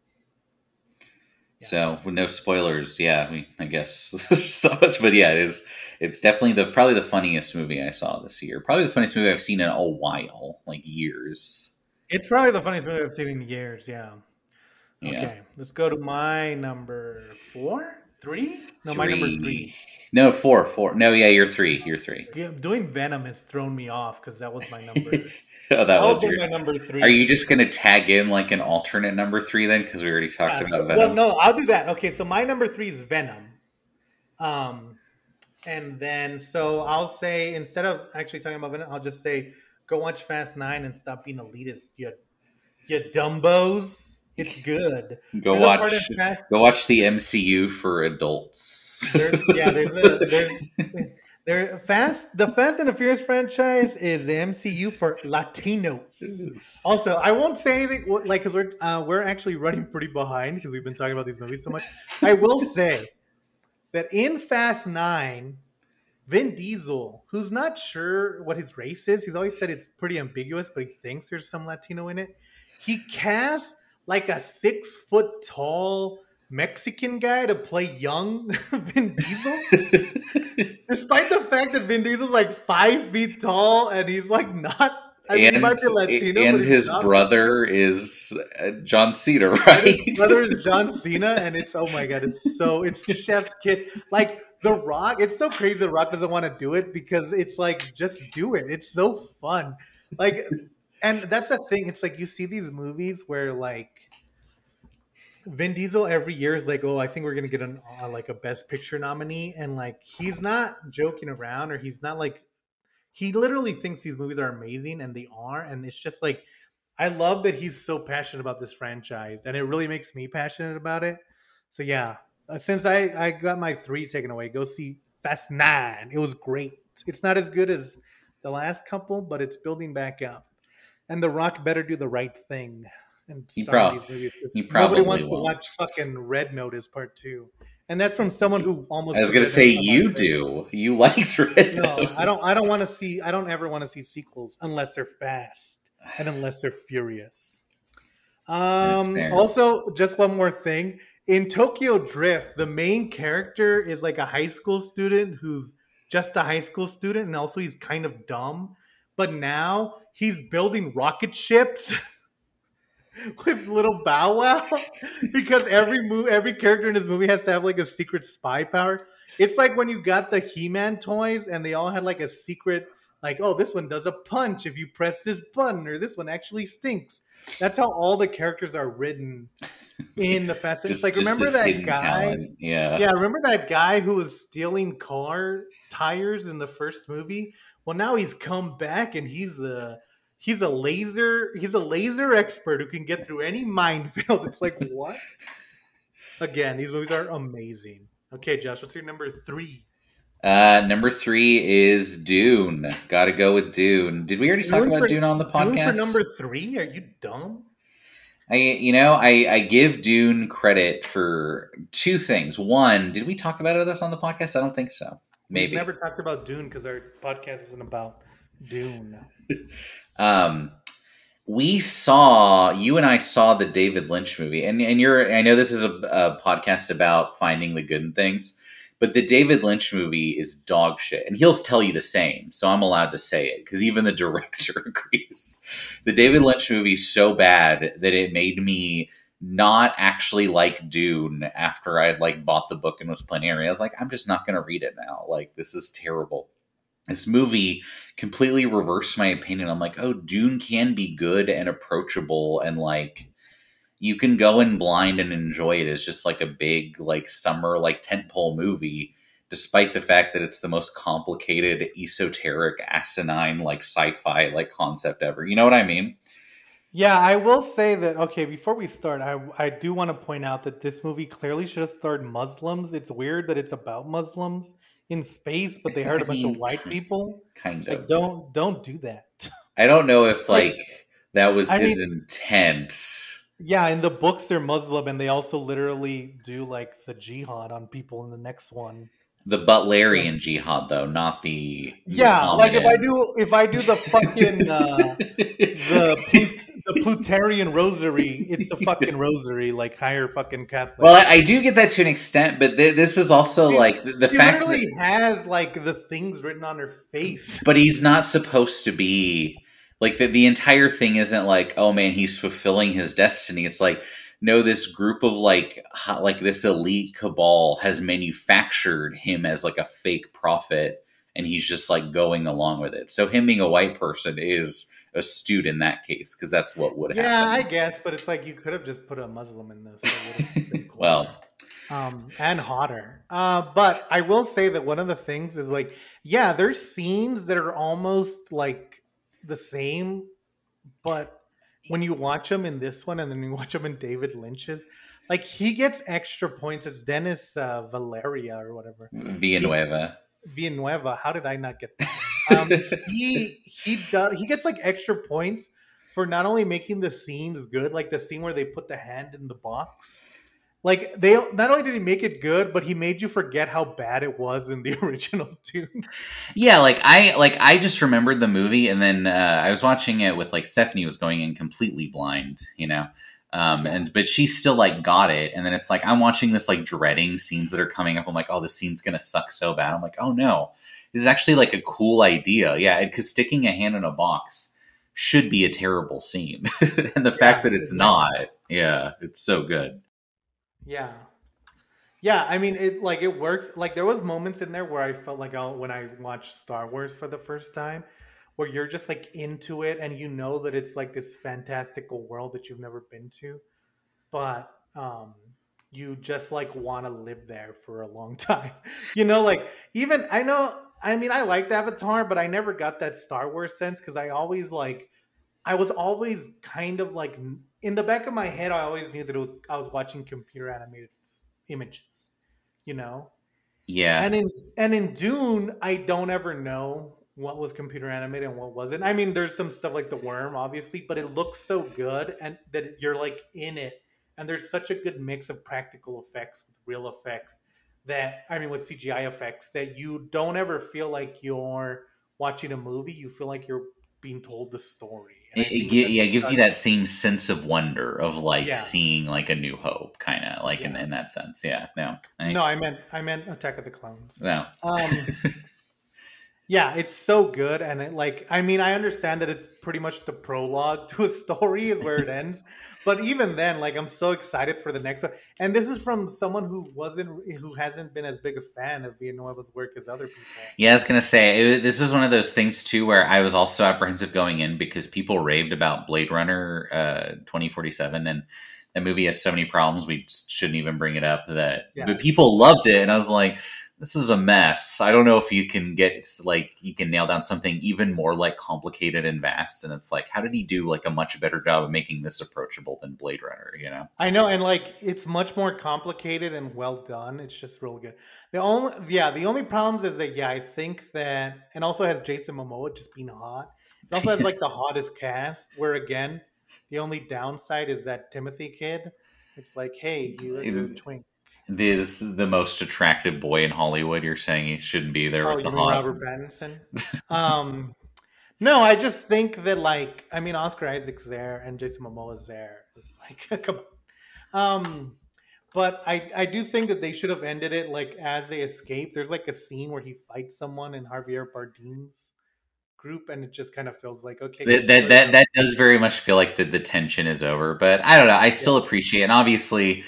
yeah. So with no spoilers, yeah, we, I guess there's so much, but yeah, it is. It's definitely the probably the funniest movie I saw this year. Probably the funniest movie I've seen in a while, like years. It's probably the funniest movie I've seen in years. Yeah. Okay, yeah. Let's go to my number four. Three? No, three. My number three. No, four, four. No, yeah, you're three. You're three. Yeah, doing Venom has thrown me off, because that was my number. oh, that, that was, was your... my number three. Are you just going to tag in like an alternate number three then? Because we already talked yeah, about so, Venom. Well, no, I'll do that. Okay, so my number three is Venom. Um, and then, so I'll say, instead of actually talking about Venom, I'll just say, go watch Fast Nine and stop being elitist, you, you dumbos. It's good. Go watch, Fast... go watch the M C U for adults. There's, yeah, there's a there's there Fast the Fast and the Furious franchise is the M C U for Latinos. Also, I won't say anything like because we're uh, we're actually running pretty behind because we've been talking about these movies so much. I will say that in Fast Nine, Vin Diesel, who's not sure what his race is, he's always said it's pretty ambiguous, but he thinks there's some Latino in it. He casts like a six foot tall Mexican guy to play young Vin Diesel, despite the fact that Vin Diesel's like five feet tall and he's like not. I mean, and, he might be Latino, and but his brother Latino. Is John Cena, right? And his brother is John Cena, and it's oh my god, it's so it's chef's kiss. Like The Rock, it's so crazy. The Rock doesn't want to do it because it's like just do it. It's so fun, like. And that's the thing. It's like you see these movies where like Vin Diesel every year is like, oh, I think we're gonna get an uh, like a Best Picture nominee, and like he's not joking around, or he's not like, he literally thinks these movies are amazing, and they are. And it's just like, I love that he's so passionate about this franchise, and it really makes me passionate about it. So yeah, uh, since I I got my three taken away, go see Fast Nine. It was great. It's not as good as the last couple, but it's building back up. And The Rock better do the right thing and start these movies. Nobody wants won't. to watch fucking Red Notice Part Two, and that's from someone who almost. I was gonna say you do. You liked Red no, Notice. No, I don't. I don't want to see. I don't ever want to see sequels unless they're fast and unless they're furious. Um. Also, just one more thing. In Tokyo Drift, the main character is like a high school student who's just a high school student, and also he's kind of dumb. But now he's building rocket ships with little Bow Wow, because every move, every character in this movie has to have like a secret spy power. It's like when you got the He-Man toys and they all had like a secret, like, oh, this one does a punch if you press this button, or this one actually stinks. That's how all the characters are written in the Fast. Just, it's like, remember that guy? Talent. Yeah. Yeah. Remember that guy who was stealing car tires in the first movie? Well, now he's come back, and he's a he's a laser he's a laser expert who can get through any minefield. It's like, what? Again, these movies are amazing. Okay, Josh, what's your number three? Uh, number three is Dune. Got to go with Dune. Did we already Dune talk about for, Dune on the podcast? Dune for number three? Are you dumb? I you know I I give Dune credit for two things. One, did we talk about this on the podcast? I don't think so. Maybe. We've never talked about Dune because our podcast isn't about Dune. um, we saw, you and I saw the David Lynch movie, and and you're, I know this is a, a podcast about finding the good in things, but the David Lynch movie is dog shit, and he'll tell you the same, so I'm allowed to say it because even the director agrees. The David Lynch movie is so bad that it made me not actually like Dune after I had like bought the book and was planning it. I was like, I'm just not going to read it now. Like, this is terrible. This movie completely reversed my opinion. I'm like, oh, Dune can be good and approachable, and like you can go in blind and enjoy it as just like a big like summer like tentpole movie, despite the fact that it's the most complicated, esoteric, asinine like sci-fi like concept ever. You know what I mean? Yeah, I will say that, okay, before we start, I, I do want to point out that this movie clearly should have starred Muslims. It's weird that it's about Muslims in space, but they hired a bunch of white people. Kind of. Like, don't don't do that. I don't know if like, like that was I his mean, intent. Yeah, in the books they're Muslim, and they also literally do like the jihad on people in the next one. The Butlerian jihad, though, not the yeah. The like if I do, if I do the fucking uh, the Plut- the Plutarian rosary, it's a fucking rosary. Like higher fucking Catholic. Well, I, I do get that to an extent, but th- this is also she, like the, the she fact literally that has like the things written on her face. But he's not supposed to be like the, the entire thing isn't like, oh man, he's fulfilling his destiny. It's like, no, this group of like like this elite cabal has manufactured him as like a fake prophet, and he's just like going along with it. So him being a white person is astute in that case, because that's what would happen. Yeah, I guess, but it's like you could have just put a Muslim in this. So well, um, and hotter. Uh, but I will say that one of the things is like, yeah, there's scenes that are almost like the same, but when you watch him in this one and then you watch him in David Lynch's, like he gets extra points. It's Denis uh, Valeria or whatever. Villanueva. Villanueva. How did I not get that? Um, he he does he gets like extra points for not only making the scenes good, like the scene where they put the hand in the box. Like they not only did he make it good, but he made you forget how bad it was in the original Dune. Yeah, like I like I just remembered the movie, and then uh, I was watching it with like Stephanie was going in completely blind, you know, um, and but she still like got it, and then it's like I'm watching this like dreading scenes that are coming up. I'm like, oh, this scene's gonna suck so bad. I'm like, oh no, this is actually like a cool idea. Yeah, because sticking a hand in a box should be a terrible scene, and the yeah, fact that it's exactly. not, yeah, it's so good. Yeah. Yeah, I mean, it like it works. Like there was moments in there where I felt like I'll, when I watched Star Wars for the first time, where you're just like into it and you know that it's like this fantastical world that you've never been to, but um, you just like want to live there for a long time. You know, like even I know, I mean, I liked Avatar, but I never got that Star Wars sense because I always like, I was always kind of like in the back of my head, I always knew that it was, I was watching computer animated images, you know? Yeah. And in, and in Dune, I don't ever know what was computer animated and what wasn't. I mean, there's some stuff like the worm, obviously, but it looks so good and that you're like in it. And there's such a good mix of practical effects with real effects that, I mean, with C G I effects that you don't ever feel like you're watching a movie. You feel like you're being told the story. It, it, yeah, it gives you that same sense of wonder of like yeah. seeing like A New Hope, kind of like yeah. in, in that sense. Yeah, no, I, no, I meant I meant Attack of the Clones. No, um, yeah, it's so good, and it, like I mean, I understand that it's pretty much the prologue to a story is where it ends, but even then, like I'm so excited for the next one. And this is from someone who wasn't, who hasn't been as big a fan of Villanueva's work as other people. Yeah, I was gonna say it, this was one of those things too where I was also apprehensive going in because people raved about Blade Runner uh, twenty forty-seven, and that movie has so many problems we shouldn't even bring it up. That yeah. but people loved it, and I was like, this is a mess. I don't know if you can get like you can nail down something even more like complicated and vast. And it's like, how did he do like a much better job of making this approachable than Blade Runner? You know, I know, and like it's much more complicated and well done. It's just real good. The only yeah, the only problems is that yeah, I think that, and also has Jason Momoa just being hot. It also has like the hottest cast. Where again, the only downside is that Timothy kid. It's like, hey, you're a twink. This is the most attractive boy in Hollywood. You're saying he shouldn't be there oh, with the hot Robert Pattinson. um, no, I just think that like I mean Oscar Isaac's there and Jason Momoa's there. It's like come on. Um, but I I do think that they should have ended it like as they escape. There's like a scene where he fights someone in Javier Bardem's group, and it just kind of feels like okay that that that, that does very much feel like the the tension is over. But I don't know. I still yeah. appreciate it. And obviously,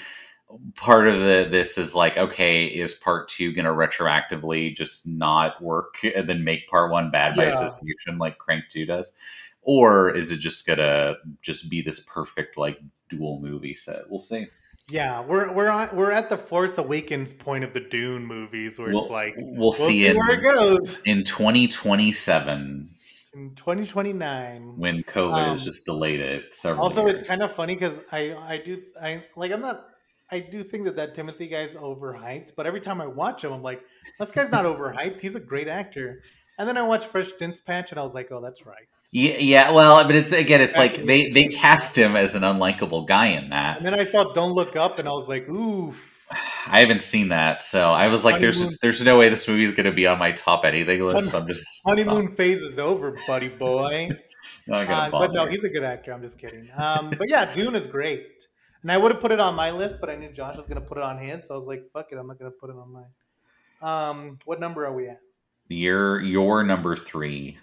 part of the, this is like, okay, is part two going to retroactively just not work and then make part one bad yeah. by association like Crank two does? Or is it just going to just be this perfect like dual movie set? We'll see. Yeah, we're we're on, we're at the Force Awakens point of the Dune movies where we'll, it's like, we'll, we'll see, see in, where it goes. In twenty twenty-seven. In twenty twenty-nine. When COVID um, has just delayed it several Also, years. It's kind of funny because I, I do, I like, I'm not... I do think that that Timothy guy's overhyped, but every time I watch him, I'm like, this guy's not overhyped. He's a great actor. And then I watched French Dispatch, and I was like, oh, that's right. Yeah, yeah. Well, but it's again, it's like they, they cast him as an unlikable guy in that. And then I saw Don't Look Up, and I was like, oof. I haven't seen that, so I was like, honeymoon. "There's just, there's no way this movie's going to be on my top anything list." So I'm just honeymoon not. phase is over, buddy boy. uh, but no, he's a good actor. I'm just kidding. Um, but yeah, Dune is great. And I would have put it on my list, but I knew Josh was going to put it on his. So I was like, fuck it. I'm not going to put it on mine. Um, what number are we at? Your, your number three.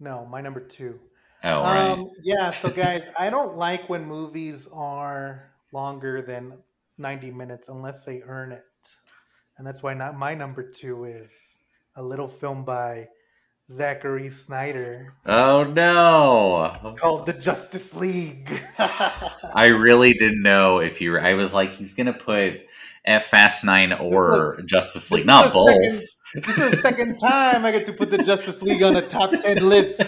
No, my number two. Oh, um, right. Yeah, so guys, I don't like when movies are longer than ninety minutes unless they earn it. And that's why not my number two is a little film by Zachary Snyder. Oh no! Called the Justice League. I really didn't know if you were. I was like, he's gonna put F Fast Nine or is, Justice League, not both. Second, this is the second time I get to put the Justice League on a top ten list.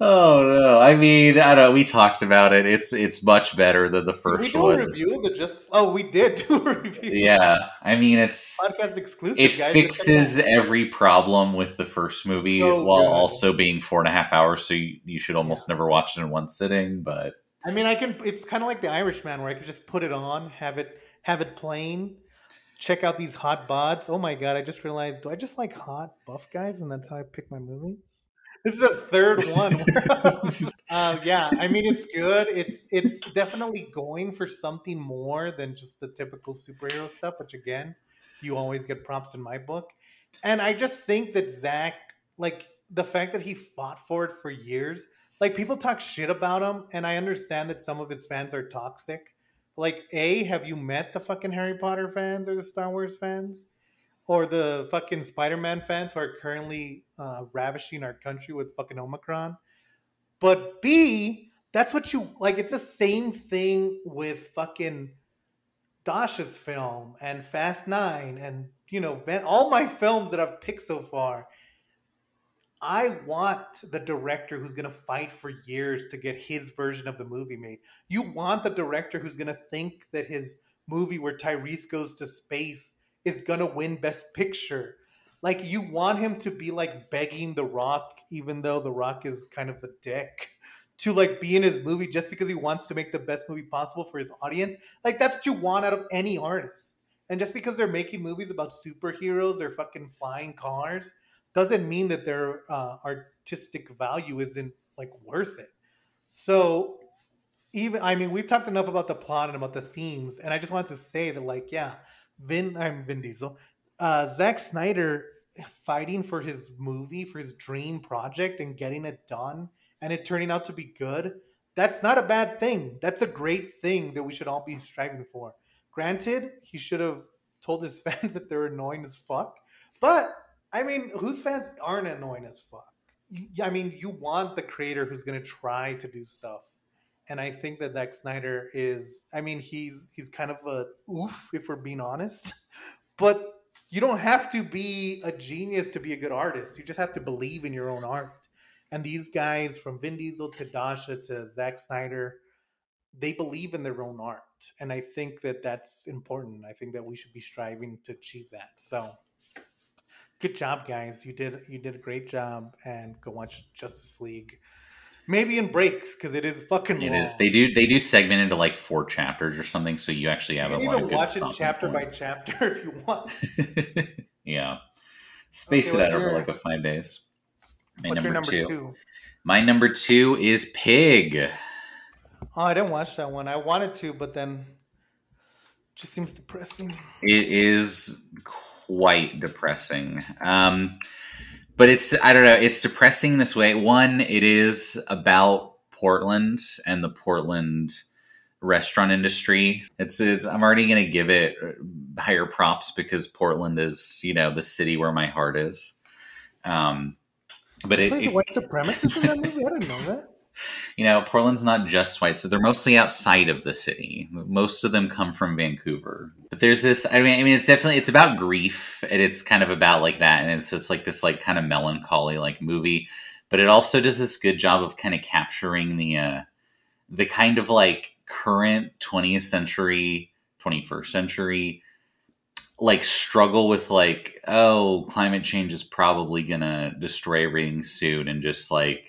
Oh no! I mean, I don't. We talked about it. It's it's much better than the first did we do one. A review of the Justice. Oh, we did do a review. Yeah, I mean, it's podcast exclusive. It guys. fixes every problem with the first movie so while good. also being four and a half hours. So you, you should almost yeah. never watch it in one sitting. But I mean, I can. It's kind of like The Irishman, where I could just put it on, have it have it playing. Check out these hot bods. Oh my god, I just realized, do I just like hot buff guys and that's how I pick my movies? This is the third one. uh, yeah, I mean, it's good. It's it's definitely going for something more than just the typical superhero stuff, which again, you always get props in my book. And I just think that Zach, like the fact that he fought for it for years, like people talk shit about him and I understand that some of his fans are toxic. Like, A, have you met the fucking Harry Potter fans or the Star Wars fans? or the fucking Spider-Man fans who are currently uh, ravishing our country with fucking Omicron. But B, that's what you like. It's the same thing with fucking Dasha's film and Fast Nine and, you know, all my films that I've picked so far. I want the director who's going to fight for years to get his version of the movie made. You want the director who's going to think that his movie where Tyrese goes to space is going to win Best Picture. Like, you want him to be, like, begging The Rock, even though The Rock is kind of a dick, to, like, be in his movie just because he wants to make the best movie possible for his audience. Like, that's what you want out of any artist. And just because they're making movies about superheroes or fucking flying cars doesn't mean that their uh, artistic value isn't, like, worth it. So, even, I mean, we've talked enough about the plot and about the themes, and I just wanted to say that, like, yeah, Vin, I'm Vin Diesel, uh, Zack Snyder fighting for his movie, for his dream project and getting it done and it turning out to be good, that's not a bad thing. That's a great thing that we should all be striving for. Granted, he should have told his fans that they're annoying as fuck, but I mean, whose fans aren't annoying as fuck? I mean, you want the creator who's going to try to do stuff. And I think that Zack Snyder is, I mean, he's he's kind of a oof, if we're being honest. But you don't have to be a genius to be a good artist. You just have to believe in your own art. And these guys, from Vin Diesel to Dasha to Zack Snyder, they believe in their own art. And I think that that's important. I think that we should be striving to achieve that. So good job, guys. You did, you did a great job. And go watch Justice League. Maybe in breaks, because it is fucking long. It is. They do they do segment into like four chapters or something, so you actually have you can a lot of good stuff. You can watch it chapter points. by chapter if you want. Yeah. Space okay, it out your, over like a five days. My what's number your number two? two? My number two is Pig. Oh, I didn't watch that one. I wanted to, but then it just seems depressing. It is quite depressing. Um But it's, I don't know, it's depressing this way. One, it is about Portland and the Portland restaurant industry. It's, it's I'm already going to give it higher props because Portland is, you know, the city where my heart is. Um, but it, it, white supremacists in that movie? I didn't know that. You know, Portland's not just white, so they're mostly outside of the city. Most of them come from Vancouver. But there's this, I mean, I mean, it's definitely, it's about grief, and it's kind of about like that. And it's, it's like this, like, kind of melancholy, like, movie. But it also does this good job of kind of capturing the, uh, the kind of, like, current twentieth century, twenty-first century, like, struggle with, like, oh, climate change is probably gonna destroy everything soon, and just, like,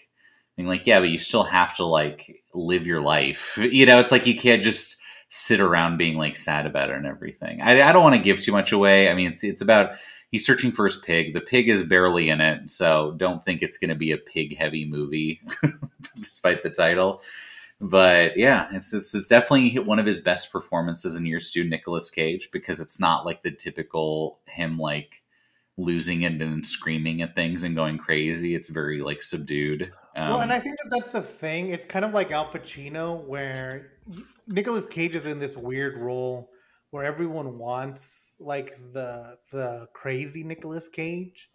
being like, yeah, but you still have to, like, live your life. You know, it's like you can't just sit around being, like, sad about it and everything. I, I don't want to give too much away. I mean, it's it's about he's searching for his pig. The pig is barely in it, so don't think it's going to be a pig-heavy movie, despite the title. But, yeah, it's, it's it's definitely one of his best performances in years to Nicolas Cage, because it's not, like, the typical him, like, losing it and screaming at things and going crazy. It's very, like, subdued. Um, well, and I think that that's the thing. It's kind of like Al Pacino, where Nicolas Cage is in this weird role where everyone wants, like, the the crazy Nicolas Cage,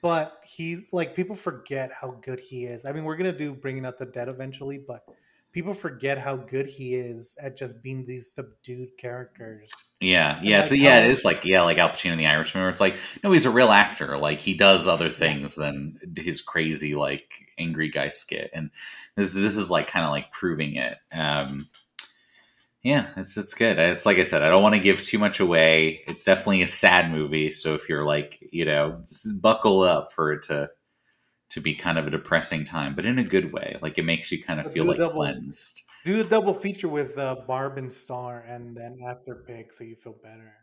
but he's like, people forget how good he is. I mean, we're gonna do Bringing Out the Dead eventually, but people forget how good he is at just being these subdued characters. Yeah, yeah, like, so yeah, it is like, yeah, like Al Pacino in The Irishman, where it's like, no, he's a real actor. Like, he does other things than his crazy, like, angry guy skit, and this this is like kind of like proving it. Um, yeah, it's it's good. It's like I said, I don't want to give too much away. It's definitely a sad movie, so if you're like, you know, buckle up for it to to be kind of a depressing time, but in a good way. Like, it makes you kind of feel like double, cleansed. Do a double feature with uh, Barb and Star, and then after Pig, so you feel better.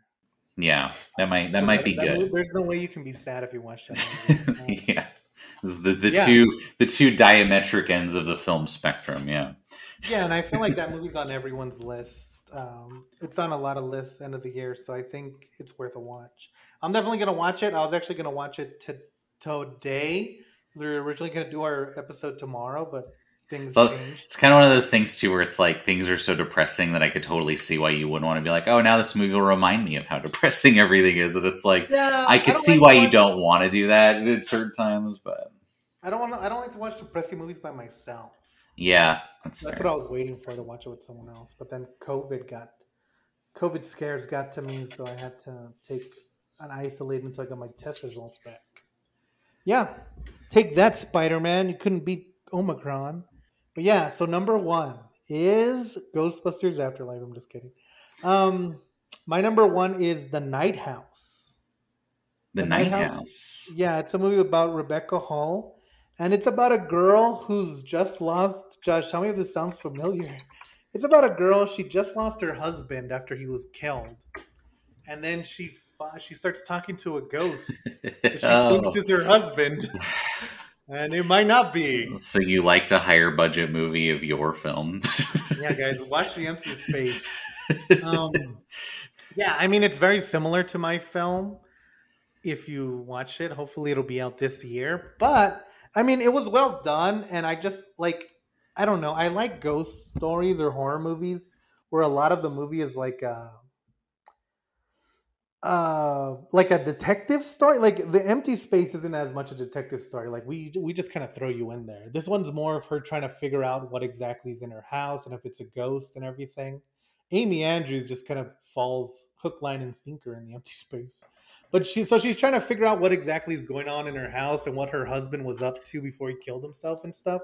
Yeah, that might that might that, be that, good. There's no way you can be sad if you watch that movie. Yeah, this is the the yeah. two the two diametric ends of the film spectrum. Yeah, yeah, and I feel like that movie's on everyone's list. Um, it's on a lot of lists end of the year, so I think it's worth a watch. I'm definitely gonna watch it. I was actually gonna watch it t- today. We were originally going to do our episode tomorrow, but things so changed. It's kind of one of those things too, where it's like things are so depressing that I could totally see why you wouldn't want to be like, oh, now this movie will remind me of how depressing everything is. And it's like, yeah, I could I see like why watch... you don't want to do that at certain times, but I don't want to, I don't like to watch depressing movies by myself. Yeah, that's, that's what I was waiting for, to watch it with someone else. But then COVID got, COVID scares got to me, so I had to take an isolate until I got my test results back. Yeah, take that, Spider-Man. You couldn't beat Omicron. But yeah, so number one is Ghostbusters Afterlife. I'm just kidding. Um, my number one is The Night House. The, the Night, Night House. House. Yeah, it's a movie about Rebecca Hall. And it's about a girl who's just lost... Josh, tell me if this sounds familiar. It's about a girl. She just lost her husband after he was killed. And then she she starts talking to a ghost that she oh. thinks is her husband. And it might not be. So you liked a higher budget movie of your film. Yeah, guys, watch The Empty Space. Um, yeah, I mean, it's very similar to my film. If you watch it, hopefully it'll be out this year. But... I mean, it was well done, and I just, like, I don't know. I like ghost stories or horror movies where a lot of the movie is, like, a, uh, like a detective story. Like, The Empty Space isn't as much a detective story. Like, we we just kind of throw you in there. This one's more of her trying to figure out what exactly is in her house and if it's a ghost and everything. Amy Andrews just kind of falls hook, line, and sinker in The Empty Space. But she, so she's trying to figure out what exactly is going on in her house and what her husband was up to before he killed himself and stuff.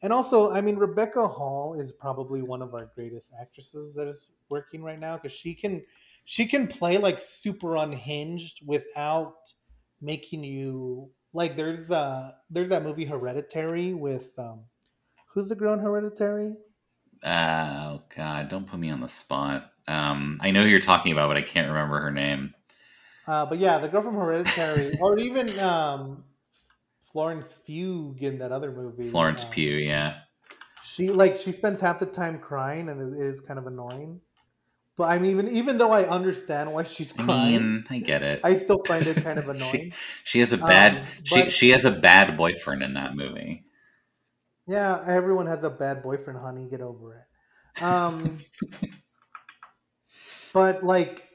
And also, I mean, Rebecca Hall is probably one of our greatest actresses that is working right now, because she can, she can play like super unhinged without making you like. There's uh, there's that movie Hereditary with um, who's the girl in Hereditary? Uh, oh God, don't put me on the spot. Um, I know who you're talking about, but I can't remember her name. Uh, but yeah, the girl from Hereditary, or even um, Florence Pugh in that other movie. Florence uh, Pugh, yeah. She like she spends half the time crying, and it is kind of annoying. But I mean, even even though I understand why she's crying, I mean, I get it. I still find it kind of annoying. she, she has a bad um, she but, she has a bad boyfriend in that movie. Yeah, everyone has a bad boyfriend, honey. Get over it. Um, but like.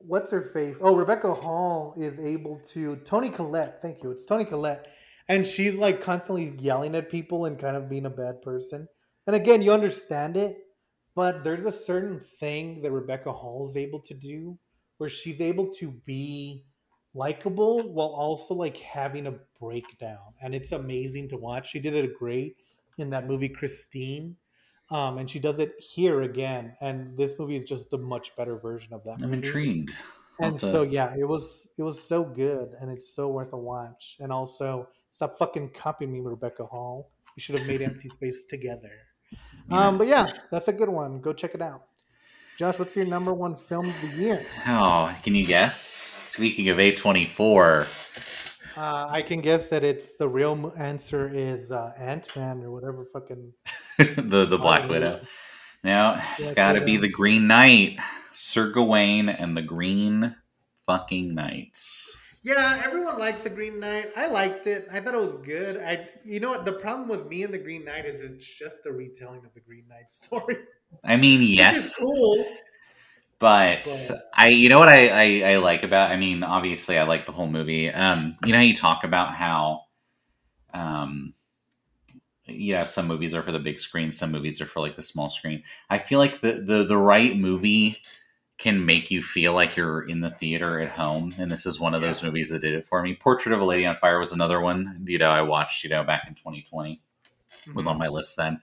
What's her face? Oh, Rebecca Hall is able to... Toni Collette. Thank you. It's Toni Collette. And she's like constantly yelling at people and kind of being a bad person. And again, you understand it. But there's a certain thing that Rebecca Hall is able to do where she's able to be likable while also like having a breakdown. And it's amazing to watch. She did it great in that movie Christine. Um, and she does it here again. And this movie is just a much better version of that movie. I'm intrigued. And That's so, a... yeah, it was it was so good. And it's so worth a watch. And also, stop fucking copying me, Rebecca Hall. We should have made Empty Space together. Yeah. Um, but yeah, that's a good one. Go check it out. Josh, what's your number one film of the year? Oh, can you guess? Speaking of A twenty-four. Uh, I can guess that it's the real answer is uh, Ant-Man or whatever fucking... the the Black oh, Widow. Now it's got to be The Green Knight. Sir Gawain and the Green fucking Knight. Yeah, everyone likes The Green Knight. I liked it. I thought it was good. I, you know what? The problem with me and The Green Knight is it's just the retelling of The Green Knight story. I mean, yes. Which is cool. But, but I, you know what I, I, I like about, I mean, obviously I like the whole movie. Um, you know how you talk about how, um, you know, some movies are for the big screen, some movies are for like the small screen. I feel like the, the, the right movie can make you feel like you're in the theater at home. And this is one of yeah. those movies that did it for me. Portrait of a Lady on Fire was another one, you know, I watched, you know, back in twenty twenty. Mm-hmm. Was on my list then.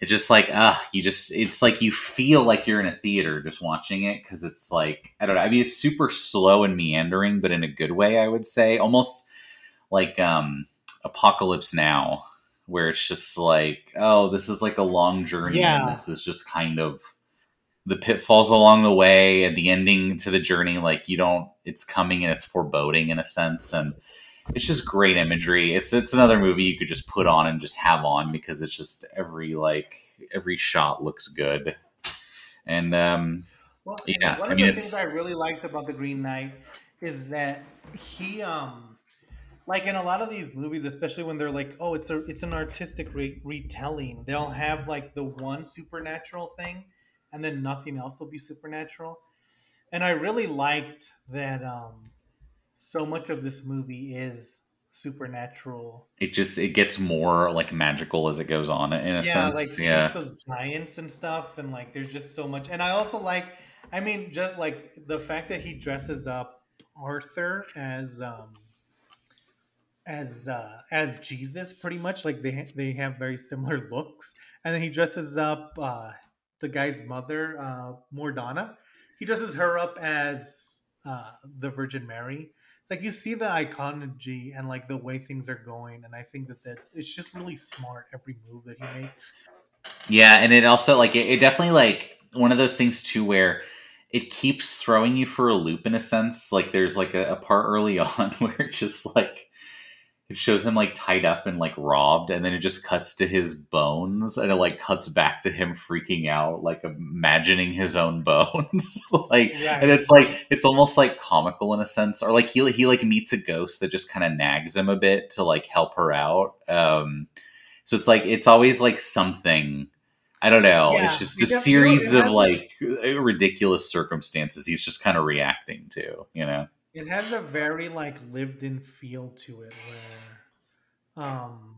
It's just like, ah, uh, you just, it's like you feel like you're in a theater just watching it. Cause it's like, I don't know. I mean, it's super slow and meandering, but in a good way, I would say. Almost like um, Apocalypse Now, where it's just like, oh, this is like a long journey. Yeah. And this is just kind of the pitfalls along the way and the ending to the journey. Like you don't, it's coming and it's foreboding in a sense. And it's just great imagery. It's it's another movie you could just put on and just have on, because it's just every like every shot looks good. And um, well, yeah, one of I mean, the it's... things I really liked about The Green Knight is that he um Like in a lot of these movies, especially when they're like, oh, it's a it's an artistic re- retelling. They'll have like the one supernatural thing, and then nothing else will be supernatural. And I really liked that um, so much of this movie is supernatural. It just it gets more like magical as it goes on, in a yeah, sense. Like, yeah, like those giants and stuff, and like there's just so much. And I also like, I mean, just like the fact that he dresses up Arthur as. Um, as uh as Jesus, pretty much. Like they they have very similar looks, and then he dresses up uh the guy's mother, uh Morgana. He dresses her up as uh the Virgin Mary. It's like you see the iconology and like the way things are going, and I think that that's, it's just really smart, every move that he makes. Yeah, and it also like it, it definitely like one of those things too where it keeps throwing you for a loop, in a sense. Like there's like a, a part early on where it's just like it shows him like tied up and like robbed, and then it just cuts to his bones, and it like cuts back to him freaking out, like imagining his own bones. Like, yeah, and it's like it's almost like comical in a sense, or like he he like meets a ghost that just kind of nags him a bit to like help her out. Um, so it's like it's always like something. I don't know. Yeah, it's just a series of like ridiculous circumstances he's just kind of reacting to, you know. It has a very like lived-in feel to it, where, um,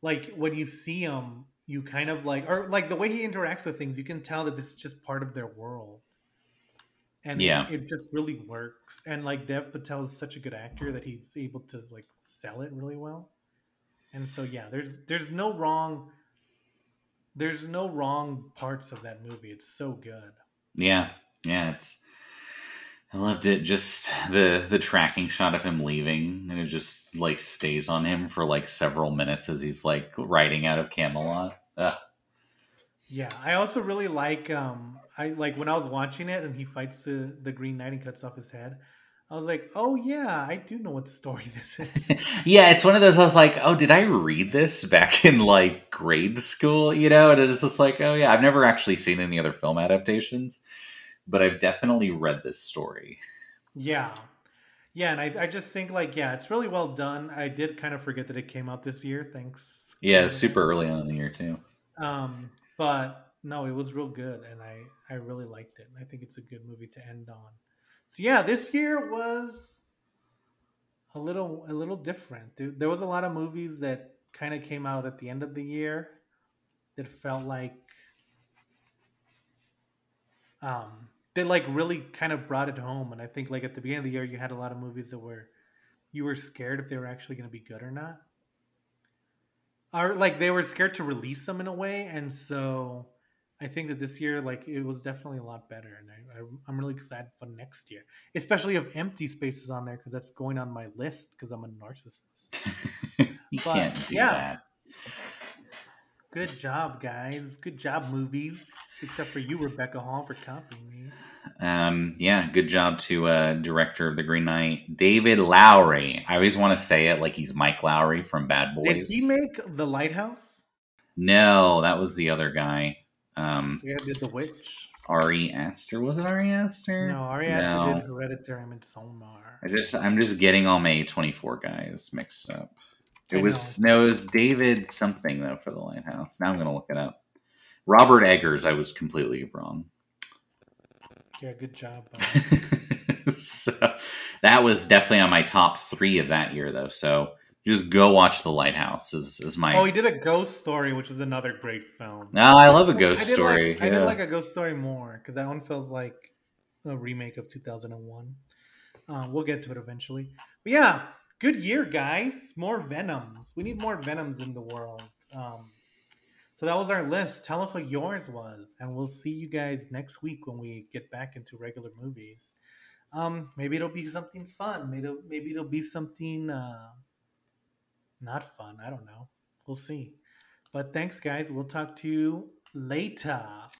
like when you see him, you kind of like, or like the way he interacts with things, you can tell that this is just part of their world, and yeah, it, it just really works. And like Dev Patel is such a good actor that he's able to like sell it really well. And so yeah, there's there's no wrong, there's no wrong parts of that movie. It's so good. Yeah, yeah, it's. I loved it. Just the, the tracking shot of him leaving, and it just like stays on him for like several minutes as he's like riding out of Camelot. Ugh. Yeah. I also really like, um, I like when I was watching it and he fights the, the Green Knight and cuts off his head. I was like, oh yeah, I do know what story this is. Yeah. It's one of those, I was like, oh, did I read this back in like grade school, you know? And it was just like, oh yeah, I've never actually seen any other film adaptations, but I've definitely read this story. Yeah. Yeah. And I, I just think like, yeah, it's really well done. I did kind of forget that it came out this year. Thanks. Yeah. Super early on in the year too. Um, but no, it was real good. And I, I really liked it. I think it's a good movie to end on. So yeah, this year was a little, a little different. There was a lot of movies that kind of came out at the end of the year that felt like, um, that like really kind of brought it home. And I think like at the beginning of the year, you had a lot of movies that were, you were scared if they were actually going to be good or not, or like they were scared to release them in a way. And so I think that this year, like it was definitely a lot better. And I, I, I'm really excited for next year, especially if Empty Space is on there, because that's going on my list because I'm a narcissist. You but, can't do yeah. that. Good job, guys. Good job, movies. Except for you, Rebecca Hall, for copying me. Um, yeah, good job to uh, director of The Green Knight, David Lowry. I always want to say it like he's Mike Lowry from Bad Boys. Did he make The Lighthouse? No, that was the other guy. Um, yeah, did The Witch. Ari Aster. Was it Ari Aster? No, Ari Aster no. did Hereditary and Midsommar. I just, I'm just getting all my twenty-four guys mixed up. It was, no, it was David something, though, for The Lighthouse. Now I'm going to look it up. Robert Eggers, I was completely wrong. Yeah, good job. So, that was definitely on my top three of that year, though. So just go watch The Lighthouse is, is my... Oh, he did a Ghost Story, which is another great film. No, oh, I love a Ghost I did Story. Like, yeah. I did like a Ghost Story more, because that one feels like a remake of two thousand one. Uh, we'll get to it eventually. But yeah... Good year, guys. More Venoms. We need more Venoms in the world. Um, so that was our list. Tell us what yours was, and we'll see you guys next week when we get back into regular movies. Um, maybe it'll be something fun. Maybe it'll, maybe it'll be something uh, not fun. I don't know. We'll see. But thanks, guys. We'll talk to you later.